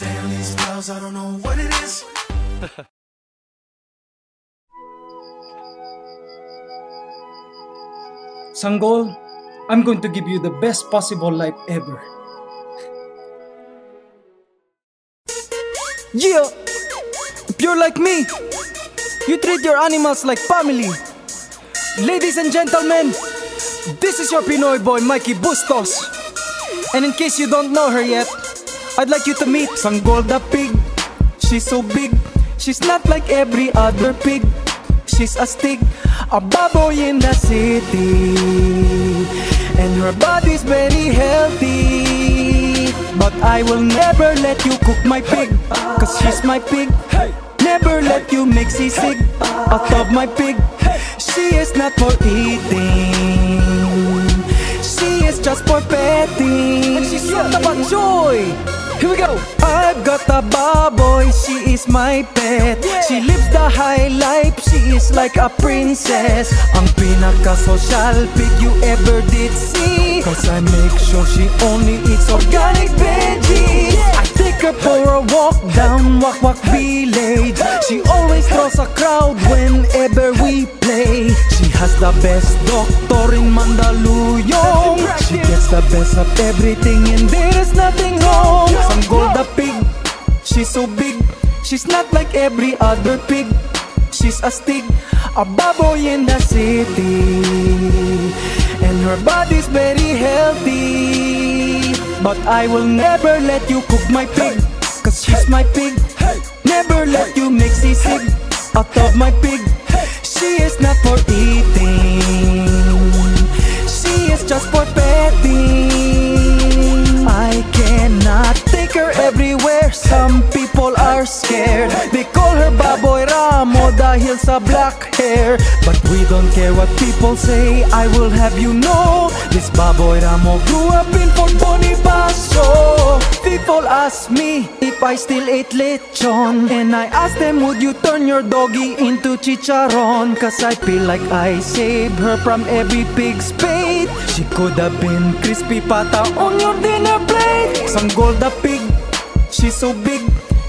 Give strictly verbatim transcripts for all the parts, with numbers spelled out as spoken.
Damn these bells, I don't know what it is. Sanggol, I'm going to give you the best possible life ever. Yeah! If you're like me, you treat your animals like family. Ladies and gentlemen, this is your Pinoy boy, Mikey Bustos. And in case you don't know her yet, I'd like you to meet Sanggol the pig. She's so big, she's not like every other pig. She's a stick, a baboy in the city. And her body's very healthy. But I will never let you cook my pig, cause she's my pig. Never let you make sisig out of my pig. She is not for eating, she is just for petting. And she's not about joy. Here we go! I've got a baboy, she is my pet. Yeah. She lives the high life, she is like a princess. Ang pinaka-social pig you ever did see, cause I make sure she only eats organic veggies. I take her for a walk down Wak Wak Village. She always draws a crowd whenever we play. She has the best doctor in Mandaluyong. She gets the best of everything and there is nothing wrong. Sanggol the pig, she's so big, she's not like every other pig. She's a stick, a baboy in the city. And her body's very healthy. But I will never let you cook my pig, cause she's my pig. Never let you make sisig out of my pig. She is not for eating, she is just for petting. I cannot take her everywhere, some people are scared. They call her baboy Ramo dahil sa black hair. But we don't care what people say, I will have you know, this baboy Ramo grew up in Fort Bonifacio. People ask me if I still ate lechon, and I ask them, would you turn your doggy into chicharon? Cause I feel like I saved her from every pig's bait. She could have been crispy pata on your dinner plate. Sanggol the pig, she's so big,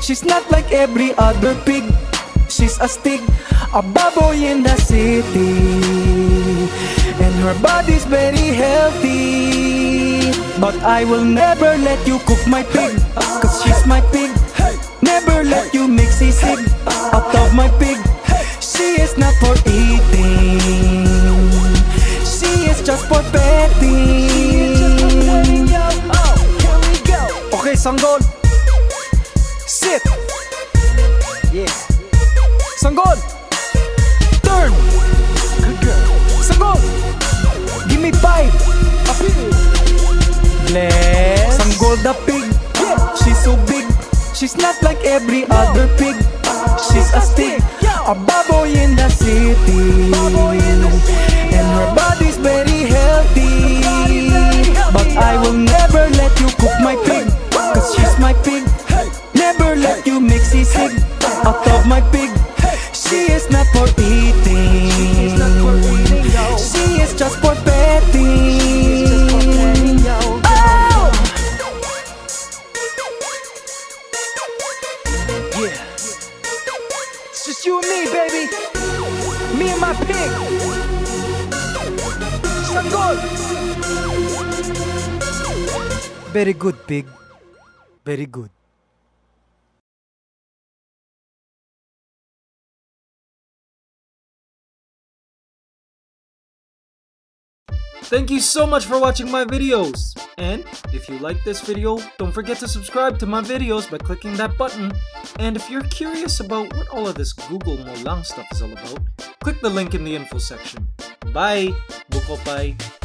she's not like every other pig. She's a stick, a baboy in the city. And her body's very healthy. But I will never let you cook my pig, cause she's my pig. Never let you make sisig out of my pig. She is not for eating, she is just for petting. Okay, Sanggol, sit. Yeah. Sanggol, turn. Good girl. Sanggol, give me five. Bless. Sanggol the pig, she's so big, she's not like every other pig. She's a stick, a baboy in the city. And her body's very healthy. But I will never let you cook my pig, cause she's my pig. Never let you make sisig out of my pig. She is not for eating, she is just for petting. Just you and me, baby. Me and my pig. Sanggol. Very good, pig. Very good. Thank you so much for watching my videos. And if you like this video, don't forget to subscribe to my videos by clicking that button. And if you're curious about what all of this Google mo lang stuff is all about, click the link in the info section. Bye! Bukopay!